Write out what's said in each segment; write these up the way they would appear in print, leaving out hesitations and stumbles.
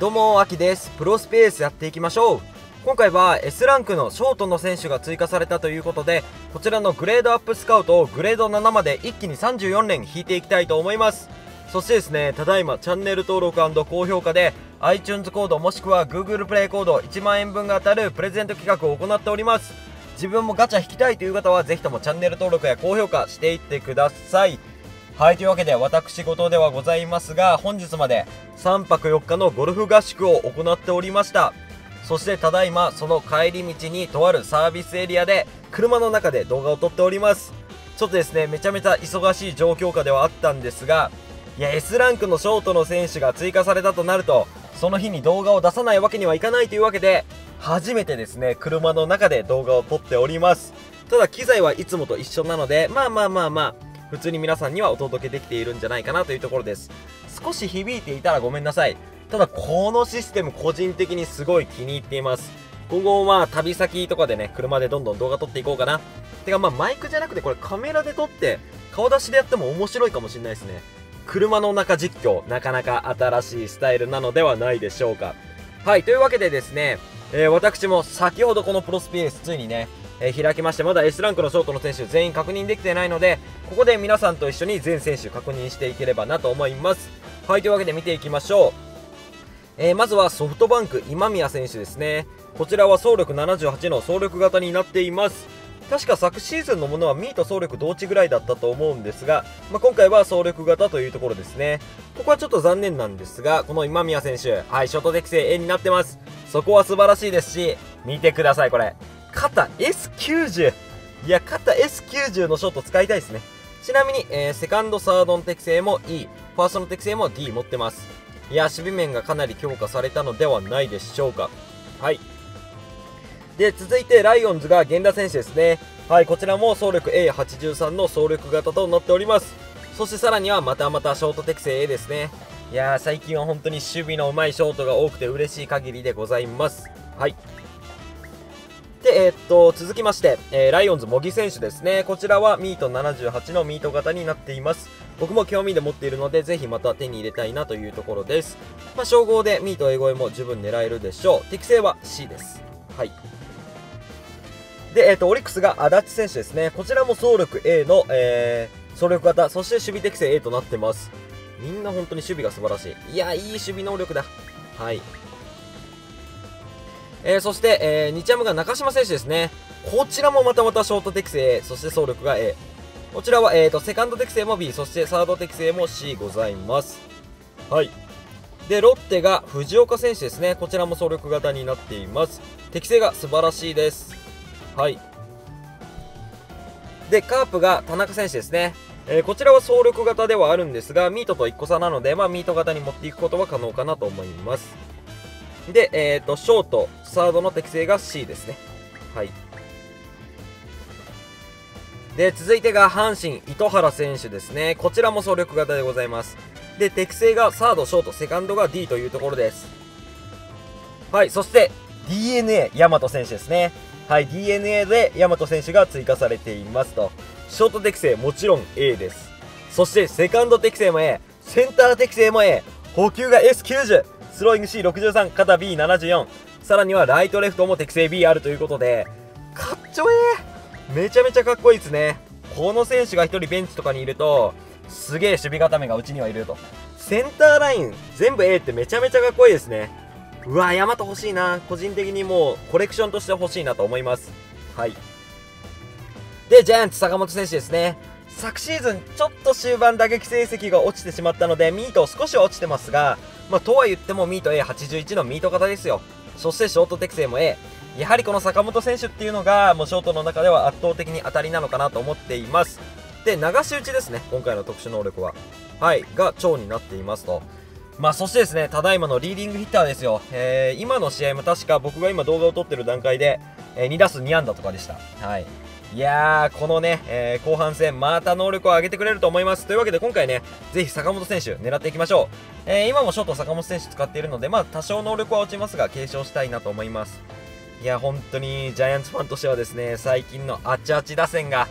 どうもアキです。プロスペースやっていきましょう。今回は S ランクのショートの選手が追加されたということで、こちらのグレードアップスカウトをグレード7まで一気に34連引いていきたいと思います。そしてですね、ただいまチャンネル登録&高評価で iTunes コードもしくは Google プレイコード1万円分が当たるプレゼント企画を行っております。自分もガチャ引きたいという方はぜひともチャンネル登録や高評価していってください。はい、というわけで私後藤ではございますが、本日まで3泊4日のゴルフ合宿を行っておりました。そしてただいまその帰り道にとあるサービスエリアで車の中で動画を撮っております。ちょっとですね、めちゃめちゃ忙しい状況下ではあったんですが、いや S ランクのショートの選手が追加されたとなると、その日に動画を出さないわけにはいかないというわけで、初めてですね車の中で動画を撮っております。ただ機材はいつもと一緒なので、まあ普通に皆さんにはお届けできているんじゃないかなというところです。少し響いていたらごめんなさい。ただこのシステム個人的にすごい気に入っています。今後は旅先とかでね、車でどんどん動画撮っていこうかな。てかマイクじゃなくてこれカメラで撮って顔出しでやっても面白いかもしれないですね。車の中実況、なかなか新しいスタイルなのではないでしょうか。はい、というわけでですね、私も先ほどこのプロスペースついにね開きまして、まだ S ランクのショートの選手全員確認できてないので、ここで皆さんと一緒に全選手確認していければなと思います。はい、というわけで見ていきましょう。まずはソフトバンク今宮選手ですね。こちらは走力78の走力型になっています。確か昨シーズンのものはミーと走力同値ぐらいだったと思うんですが、今回は走力型というところですね。ここはちょっと残念なんですが、この今宮選手、はい、ショート適正 A になってます。そこは素晴らしいですし、見てください、これ肩 S90、 いや肩 S90 のショート使いたいですね。ちなみに、セカンドサードの適性も E、 ファーストの適性も D 持ってます。いや守備面がかなり強化されたのではないでしょうか。はい、で続いてライオンズが源田選手ですね。はい、こちらも走力 A83 の走力型となっております。そしてさらにはまたショート適性 A ですね。いや最近は本当に守備のうまいショートが多くて嬉しい限りでございます。はい、で続きまして、ライオンズ茂木選手ですね。こちらはミート78のミート型になっています。僕も興味で持っているので、ぜひまた手に入れたいなというところです。称号でミート A5 も十分狙えるでしょう。適性は C です。はい、で、オリックスが足立選手ですね。こちらも走力 A の、走力型、そして守備適性 A となってます。みんな本当に守備が素晴らしい。いやいい守備能力だ。はい、そして、日ハムが中島選手ですね。こちらもまたショート適性 A、 そして走力が A、 こちらは、セカンド適性も B、 そしてサード適性も C ございます。はい、でロッテが藤岡選手ですね。こちらも走力型になっています。適性が素晴らしいです。はい、でカープが田中選手ですね。こちらは走力型ではあるんですが、ミートと1個差なので、ミート型に持っていくことは可能かなと思います。で、ショート、サードの適性が C ですね。はい。で、続いてが阪神、糸原選手ですね。こちらも走力型でございます。で、適性がサード、ショート、セカンドが D というところです。はい、そして DNA、大和選手ですね。はい、DNA で大和選手が追加されていますと。ショート適性もちろん A です。そしてセカンド適性も A、センター適性も A、補給が S90。スローイング C63、肩 B74、 さらにはライトレフトも適正 B あるということで、かっちょえー、めちゃめちゃかっこいいですね。この選手が1人ベンチとかにいると、すげえ守備固めがうちにはいると。センターライン全部 A ってめちゃめちゃかっこいいですね。うわ、ヤマト欲しいな。個人的にもうコレクションとして欲しいなと思います。はい、でジャイアンツ坂本選手ですね。昨シーズンちょっと終盤打撃成績が落ちてしまったので、ミート少しは落ちてますが、とは言ってもミート A81 のミート型ですよ。そしてショート適性も A。 やはりこの坂本選手っていうのがもうショートの中では圧倒的に当たりなのかなと思っています。で流し打ちですね、今回の特殊能力は、はい、が長になっていますと。そしてですね、ただいまのリーディングヒッターですよ。今の試合も確か僕が今動画を撮ってる段階で、2打数2安打とかでした。はい、いやー、このね、後半戦また能力を上げてくれると思います。というわけで今回ね、ぜひ坂本選手狙っていきましょう。今もショート坂本選手使っているので、多少能力は落ちますが継承したいなと思います。いや本当にジャイアンツファンとしてはですね、最近のアチアチ打線が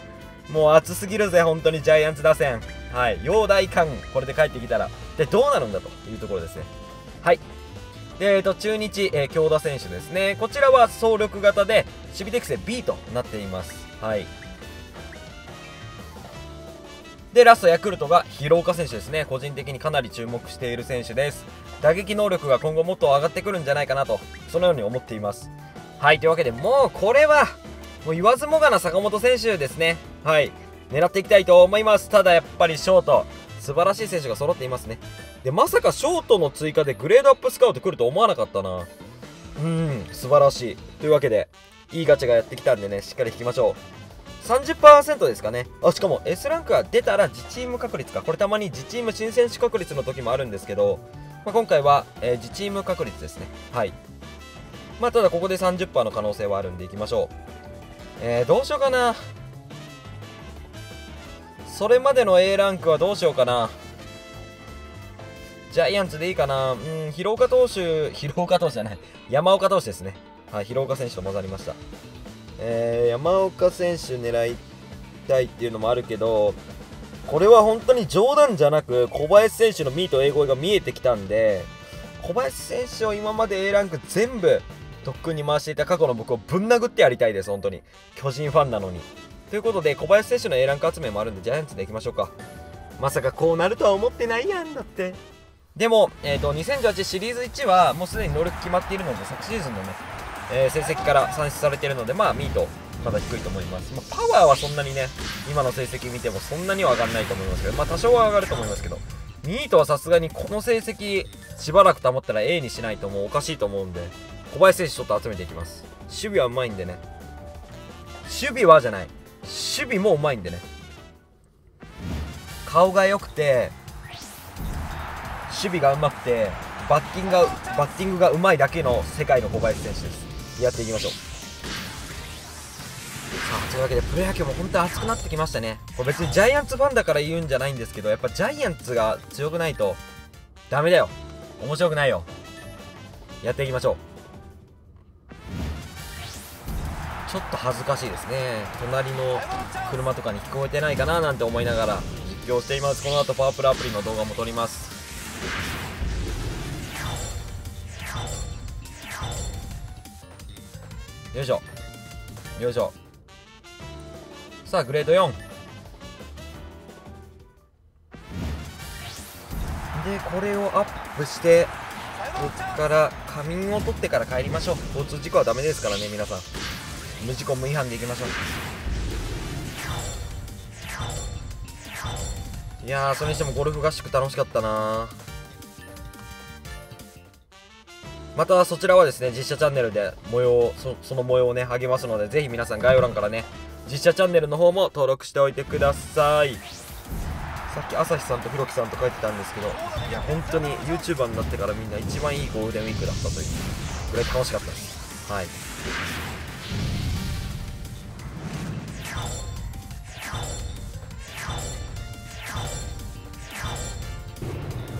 もう熱すぎるぜ。本当にジャイアンツ打線、はい、陽大感これで帰ってきたらでどうなるんだというところですね。はい、で、中日、京田選手ですね。こちらは総力型で守備適性 B となっています。はい。でラスト、ヤクルトが廣岡選手ですね。個人的にかなり注目している選手です。打撃能力が今後もっと上がってくるんじゃないかなと、そのように思っています。はい。というわけで、もうこれはもう言わずもがな坂本選手ですね。はい。狙っていきたいと思います。ただやっぱりショート、素晴らしい選手が揃っていますね。でまさかショートの追加でグレードアップスカウト来ると思わなかったな。素晴らしい。というわけでいいガチャがやってきたんでね、しっかり引きましょう。 30% ですかね。あ、しかも S ランクが出たら自チーム確率か。これたまに自チーム新選手確率の時もあるんですけど、今回は、自チーム確率ですね。はい。ただここで 30% の可能性はあるんでいきましょう。どうしようかな。それまでの A ランクはどうしようかな。ジャイアンツでいいかな。山岡投手ですね。はい。広岡選手と混ざりました。山岡選手狙いたいっていうのもあるけど、これは本当に冗談じゃなく小林選手のミート英語が見えてきたんで、小林選手を今まで A ランク全部特訓に回していた過去の僕をぶん殴ってやりたいです。本当に巨人ファンなのに。ということで小林選手の A ランク集めもあるんで、ジャイアンツでいきましょうか。まさかこうなるとは思ってないやん。だってでも、2018シリーズ1はもうすでに能力決まっているので、昨シーズンのね、成績から算出されているので、ミートまだ低いと思います。パワーはそんなにね、今の成績見てもそんなには上がらないと思いますけど、多少は上がると思いますけど、ミートはさすがにこの成績しばらく保ったら A にしないともうおかしいと思うんで、小林選手ちょっと集めていきます。守備はうまいんでね、守備もうまいんでね、顔が良くて守備がうまくてバッティングがうまいだけの世界の小林選手です。やっていきましょう。さあ、というわけでプロ野球も本当に熱くなってきましたね。これ別にジャイアンツファンだから言うんじゃないんですけど、やっぱジャイアンツが強くないとダメだよ。面白くないよ。やっていきましょう。ちょっと恥ずかしいですね。隣の車とかに聞こえてないかななんて思いながら実況しています。この後パワープルアプリの動画も撮ります。よいしょよいしょ。さあグレード4でこれをアップして、こっから仮眠を取ってから帰りましょう。交通事故はダメですからね皆さん。無事故無違反でいきましょう。いやー、それにしてもゴルフ合宿楽しかったな。またそちらはですね、実写チャンネルで模様、その模様をね励ますので、ぜひ皆さん概要欄からね実写チャンネルの方も登録しておいてください。さっき朝日さんとひろきさんと書いてたんですけど、いや本当に YouTuber になってからみんな一番いいゴールデンウィークだったというぐらい楽しかったです。はい。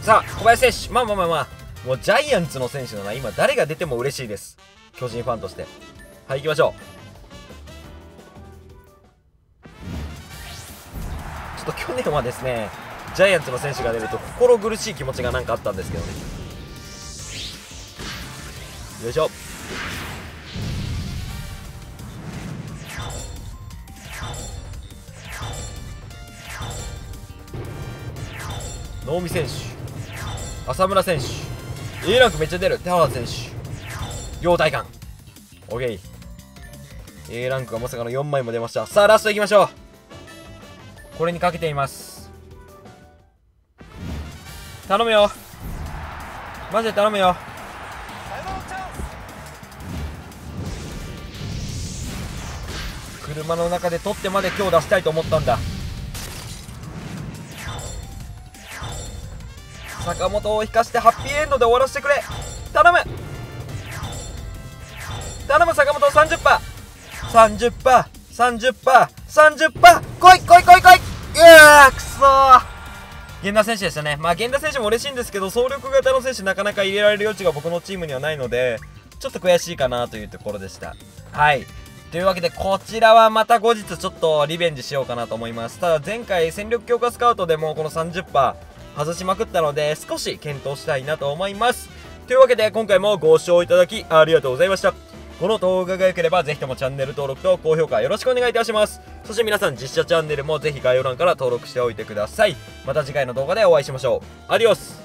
さあ小林選手、もうジャイアンツの選手なら今誰が出ても嬉しいです。巨人ファンとして。はい、行きましょう。ちょっと去年はですね、ジャイアンツの選手が出ると心苦しい気持ちがなんかあったんですけどね。よいしょ。能見選手、浅村選手、 A ランクめっちゃ出る田原選手、両体感 OK。 A ランクがまさかの4枚も出ました。さあラストいきましょう。これにかけています。頼むよ、マジで頼むよ。車の中で取ってまで今日出したいと思ったんだ。坂本を引かしてハッピーエンドで終わらせてくれ。頼む頼む坂本。 30%30%30%30%来い。うわー、くそー。源田選手でしたね。源田選手も嬉しいんですけど、総力型の選手なかなか入れられる余地が僕のチームにはないので、ちょっと悔しいかなというところでした。はい。というわけでこちらはまた後日ちょっとリベンジしようかなと思います。ただ前回戦力強化スカウトでもこの 30% 外しまくったので、少し検討したいなと思います。というわけで今回もご視聴いただきありがとうございました。この動画が良ければぜひともチャンネル登録と高評価よろしくお願いいたします。そして皆さん実写チャンネルもぜひ概要欄から登録しておいてください。また次回の動画でお会いしましょう。アディオス。